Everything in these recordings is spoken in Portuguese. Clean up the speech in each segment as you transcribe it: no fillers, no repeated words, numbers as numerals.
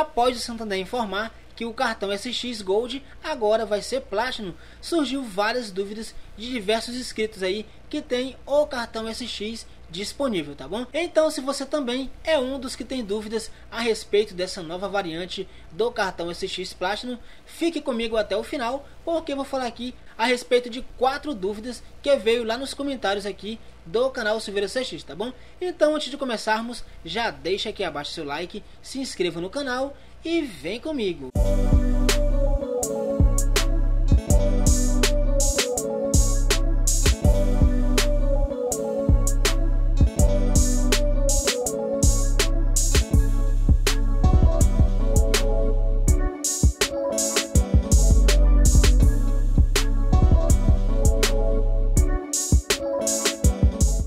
após o Santander informar que o cartão SX Gold agora vai ser Platinum, surgiu várias dúvidas de diversos inscritos aí que tem o cartão SX disponível, tá bom? Então, se você também é um dos que tem dúvidas a respeito dessa nova variante do cartão SX Platinum, fique comigo até o final, porque eu vou falar aqui a respeito de 4 dúvidas que veio lá nos comentários aqui do canal Silveira CX, tá bom? Então, antes de começarmos, já deixa aqui abaixo seu like, se inscreva no canal e vem comigo.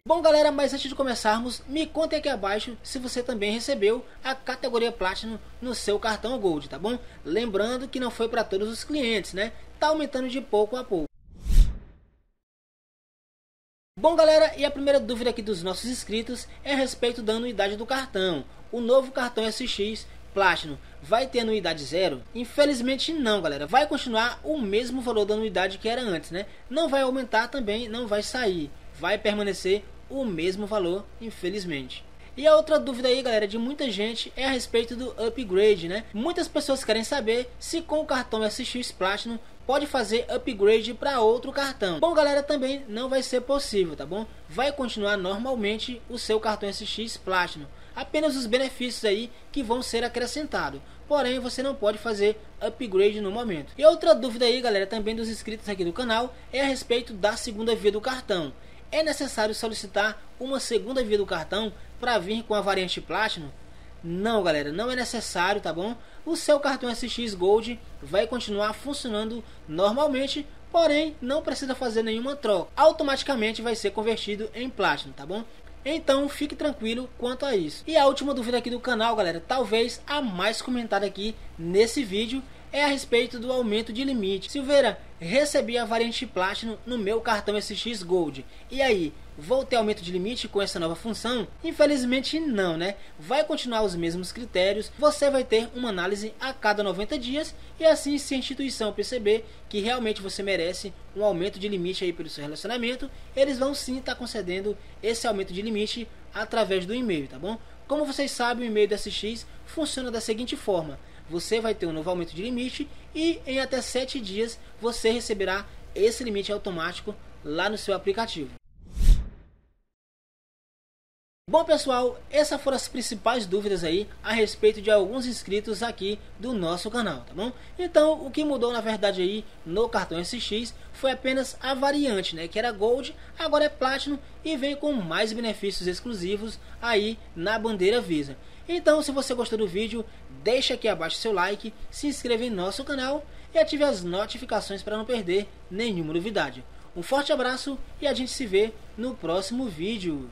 Bom, galera, mas antes de começarmos, me contem aqui abaixo se você também recebeu a categoria Platinum no seu cartão Gold, tá bom? Lembrando que não foi para todos os clientes, né? Tá aumentando de pouco a pouco. Bom, galera, e a primeira dúvida aqui dos nossos inscritos é a respeito da anuidade do cartão. O novo cartão SX Platinum vai ter anuidade zero? Infelizmente não, galera. Vai continuar o mesmo valor da anuidade que era antes, né? Não vai aumentar também, não vai sair. Vai permanecer o mesmo valor, infelizmente. E a outra dúvida aí, galera, de muita gente é a respeito do upgrade, né? Muitas pessoas querem saber se com o cartão SX Platinum pode fazer upgrade para outro cartão. Bom, galera, também não vai ser possível, tá bom? Vai continuar normalmente o seu cartão SX Platinum. Apenas os benefícios aí que vão ser acrescentados. Porém, você não pode fazer upgrade no momento. E outra dúvida aí, galera, também dos inscritos aqui do canal é a respeito da segunda via do cartão. É necessário solicitar uma segunda via do cartão para vir com a variante Platinum? Não, galera, não é necessário, tá bom? O seu cartão SX Gold vai continuar funcionando normalmente, porém não precisa fazer nenhuma troca. Automaticamente vai ser convertido em Platinum, tá bom? Então fique tranquilo quanto a isso. E a última dúvida aqui do canal, galera, talvez a mais comentada aqui nesse vídeo, é a respeito do aumento de limite. Silveira, recebi a variante Platinum no meu cartão SX Gold. E aí, vou ter aumento de limite com essa nova função? Infelizmente não, né? Vai continuar os mesmos critérios. Você vai ter uma análise a cada 90 dias. E assim, se a instituição perceber que realmente você merece um aumento de limite aí pelo seu relacionamento, eles vão sim estar concedendo esse aumento de limite através do e-mail, tá bom? Como vocês sabem, o e-mail do SX funciona da seguinte forma. Você vai ter um novo aumento de limite e em até 7 dias você receberá esse limite automático lá no seu aplicativo. Bom, pessoal, essas foram as principais dúvidas aí a respeito de alguns inscritos aqui do nosso canal, tá bom? Então, o que mudou na verdade aí no cartão SX foi apenas a variante, né? Que era Gold, agora é Platinum e vem com mais benefícios exclusivos aí na bandeira Visa. Então, se você gostou do vídeo, deixa aqui abaixo seu like, se inscreva em nosso canal e ative as notificações para não perder nenhuma novidade. Um forte abraço e a gente se vê no próximo vídeo.